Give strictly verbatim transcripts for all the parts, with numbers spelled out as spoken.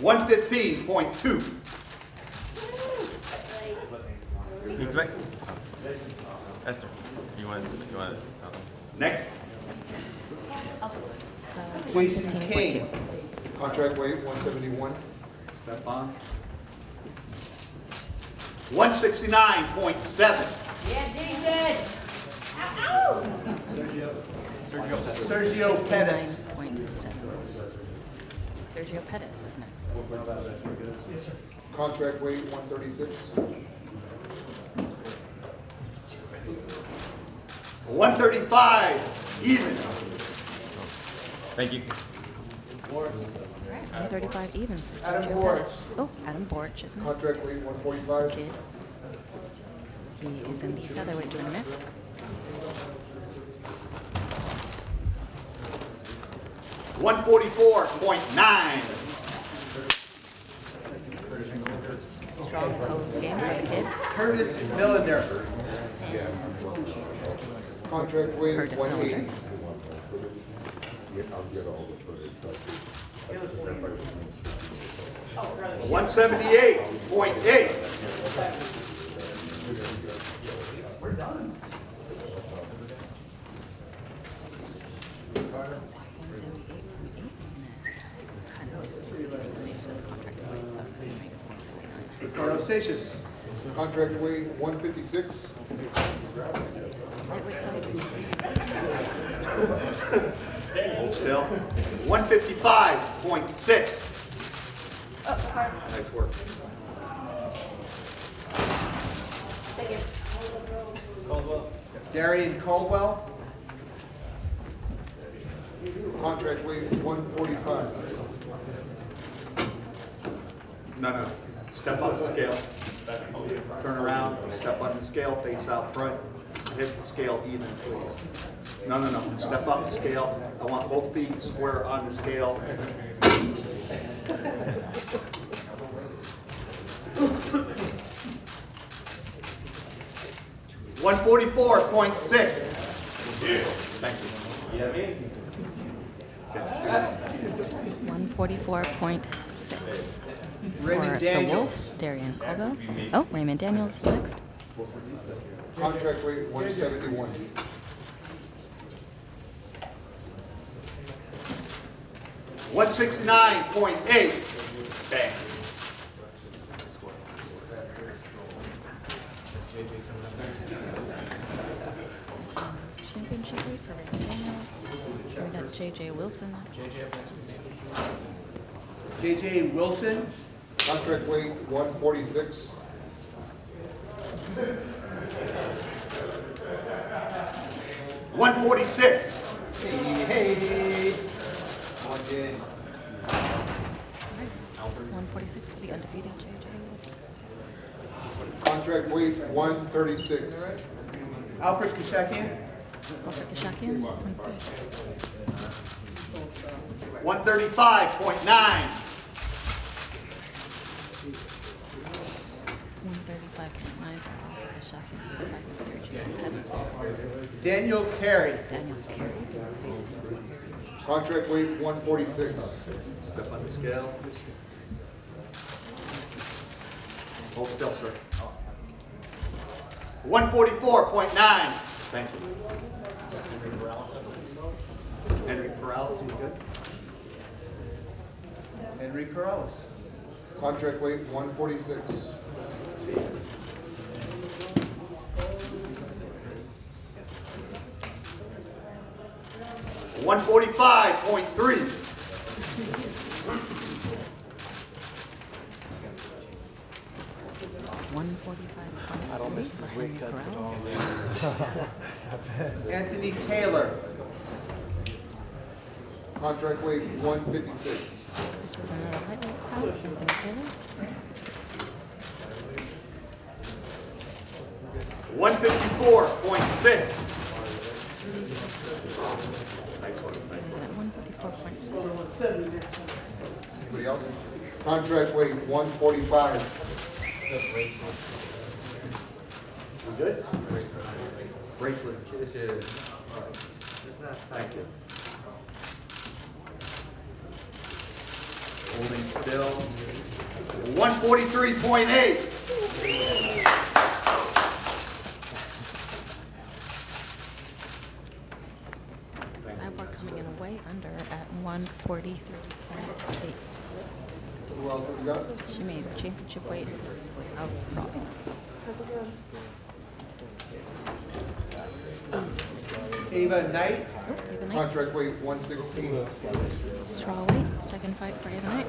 one fifteen point two. Esther, you want you want something? Next. Jason King. Contract weight one seventy-one. Step on. one sixty-nine point seven. Yeah, Jason. Ow! Sergio. Sergio Pettis. Sergio Pettis. Sergio Pettis is next. Yes, sir. Contract weight one thirty-six. one thirty-five, even. Thank you. All right, one thirty-five even for Sergio Pettis. Oh, Adam Borch is next. Contract weight one forty-five. Kid. He is in the featherweight tournament. one forty-four point nine. Strong pose game for the kid. Curtis Miller. Yeah. Contract weight one eighty. one seventy-eight point eight. We're done. Comes out one seventy-eight point eight, and that kind of makes the, makes the contract weight, so I'm assuming it's one seventy-nine. Ricardo Statius. Contract weight one fifty-six. Hold still. one fifty-five point six. Oh, sorry. Nice work. Thank you. Caldwell. Darrion Caldwell. Contract weight one forty-five. No, no. Step up the scale. Turn around, step on the scale, face out front, hit the scale even, please. No, no, no, step up the scale. I want both feet square on the scale. one forty-four point six. Thank you. one forty-four point six. Raymond Daniels. Darrion Caldwell. Oh, Raymond Daniels is next. Contract weight one seventy-one. one sixty-nine point eight. Bang. Championship weight for Raymond Daniels. We got J J. Wilson. J J. Wilson. Contract weight one forty-six. one forty-six. Hey, hey. one forty-six for the undefeated J J. Wilson. Contract weight one thirty-six. Alfred Kashekian. Alfred Kashekian. one thirty-five point nine. Daniel Carey. Daniel Carey. Contract weight one forty-six. Step on the scale. Hold still, sir. one forty-four point nine. Thank you. Henry Corrales, I believe so. Henry Corrales, you good? Henry Corrales. Contract weight one forty-six. See. one forty-five point three. one forty-five. I don't miss these weight cuts at all. Anthony Taylor. Contract weight one fifty-six. This is another lightweight power. Anthony Taylor. one fifty-four point six. Anybody else? Contract weight one forty-five. We good? Bracelet. Bracelet. Thank you. holding still. one forty-three point eight. Cyborg coming in way under at one forty-three point eight. Well, she made championship weight without problem. Ava Knight, oh, Ava Knight, contract weight one sixteen. Straw weight, second fight for Ava Knight.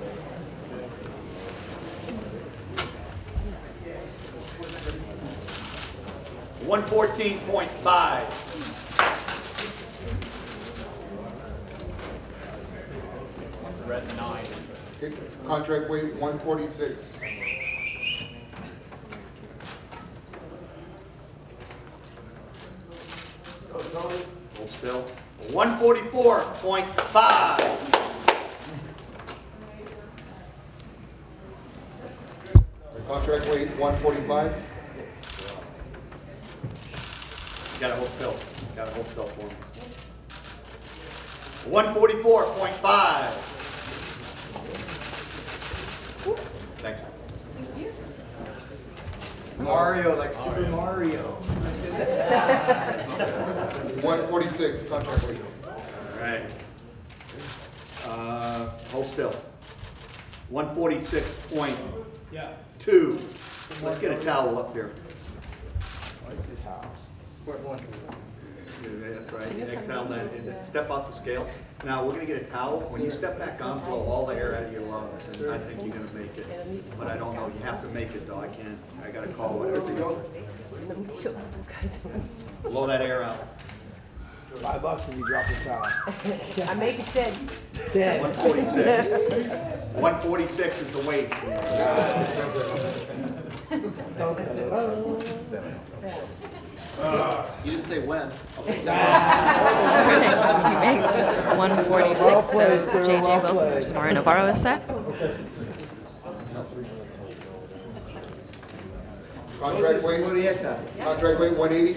one fourteen point five. Red nine. Okay. Contract weight one forty-six. Hold still. one forty-four point five. Contract weight one forty-five. You gotta hold still. You gotta hold still for him. one forty-four point five. Thank you. Thank you. Mario, like Super Mario. one forty-six, contract weight. All right. Uh, hold still. one forty-six point two. Let's get a towel up here. Where's the towel? That's right. Exhale that. Step off the scale. Now we're going to get a towel. When you step back on, blow all the air out of your lungs, and I think you're going to make it. But I don't know. You have to make it, though. I can't. I got to call whatever you go. Blow that air out. Five bucks if you drop the towel. I make it ten. ten. one forty-six. one forty-six is the weight. Uh, you didn't say when. He makes one forty-six, so J J. Wilson versus Mario Navarro is set. Contract weight, contract weight one eighty.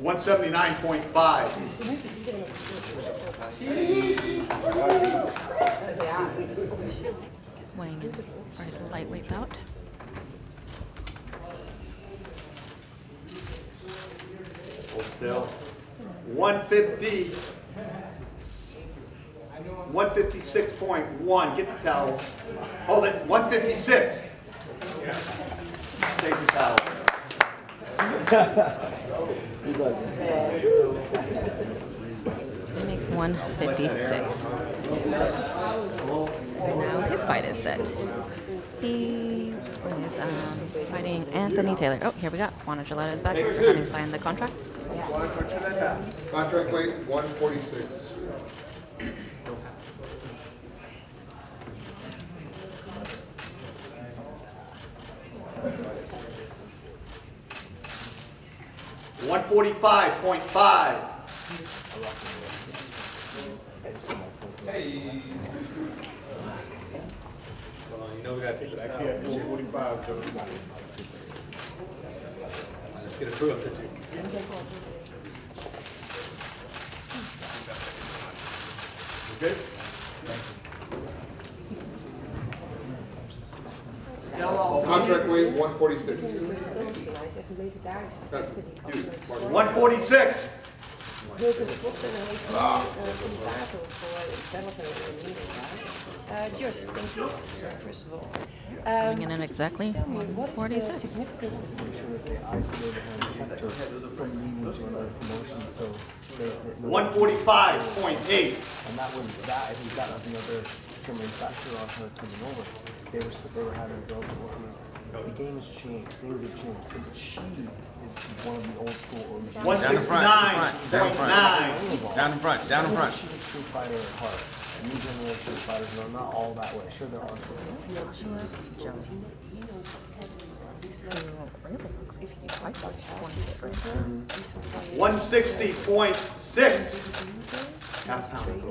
one seventy-nine point five. Weighing in for his lightweight bout. Hold still. one fifty. one fifty-six point one. Get the towel. Hold it. one fifty-six. Yeah. Take the towel. He makes one fifty-six. And now his fight is set. He is um, fighting Anthony Taylor. Oh, here we go. Juan Jolleta is back for having signed the contract. Yeah. Contract weight one forty-six. one forty-five point five. Hey. No, we gotta take this out. Yeah, forty-five. Let's get a crew up to two. Good? Contract weight one forty-six. one forty-six! Uh, just thank you, first of all. Um, Coming in at exactly one forty-six. The significance of one forty-five point eight. And that was that, if you got another trimming factor on her coming over, they were still, they were having girls working. The game has changed, things have changed, but she is one of the old school. one sixty-nine point nine. Down in front, down in front. She's a street fighter at heart. New generation of fighters are not all that way. Sure, there are. Joshua Jones. one sixty point six. Half pound.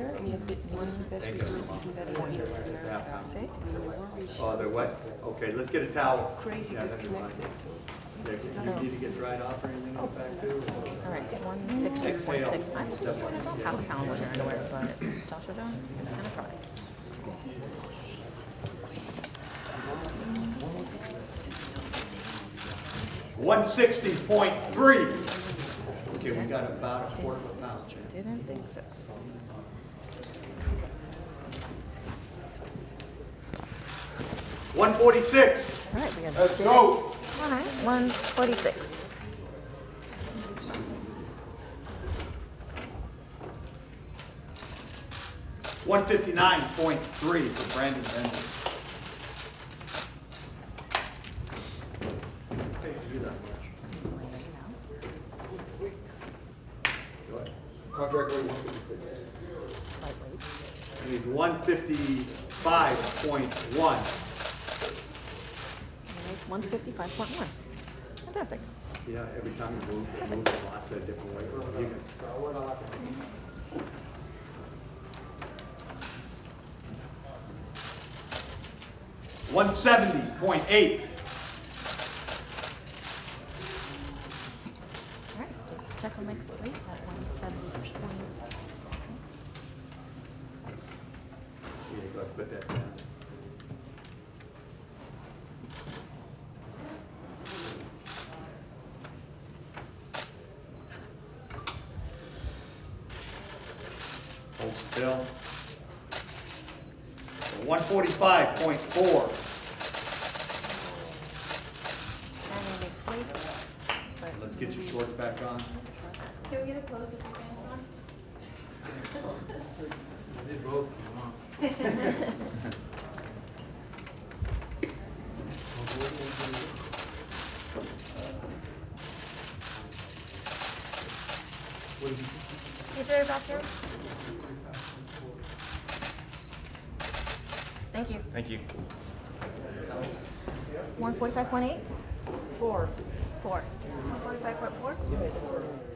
one sixty point six. Oh, they're west. Okay, let's get a towel. Crazy, yeah, Do you need to get dried off or anything in the back too? All right, one six two point six. I'm just half a pound with your underwear, but Joshua Jones is kind of fried. one sixty point three. Okay, we got about a quarter of a pound. Didn't think so. one forty-six. All right, we got Let's go. All right, one forty-six. one fifty-nine point three for Brandon Vendor. Contract weight one fifty-six. I need one fifty-five point one. one fifty-five point one. Fantastic. Yeah, every time you move, it moves a lot, so a different way. You can. one seventy point eight. All right, check on mixed weight at one seventy point eight. Yeah, go ahead and put that down. Still. one forty-five point four. Let's get your shorts back on. Can we get a close with your pants on? I did both if you want. Thank you. Thank you. one forty-five point eight? Four. Four. one forty-five point four?